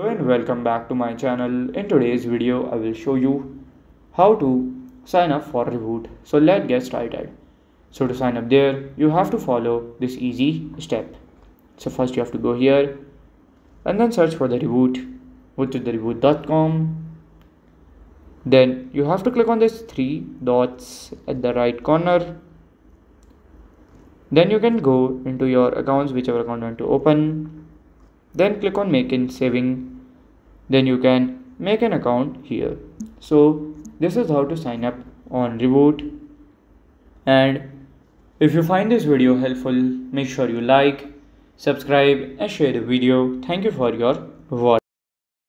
Hello and welcome back to my channel. In today's video I will show you how to sign up for Revolut. So let's get started. So to sign up there you have to follow this easy step. So first you have to go here and then search for the Revolut. Go to the Revolut.com. Then you have to click on this three dots at the right corner. Then you can go into your accounts, whichever account you want to open. Then click on make and saving. Then you can make an account here. So this is how to sign up on Revolut. And if you find this video helpful, make sure you like, subscribe and share the video. Thank you for your watch.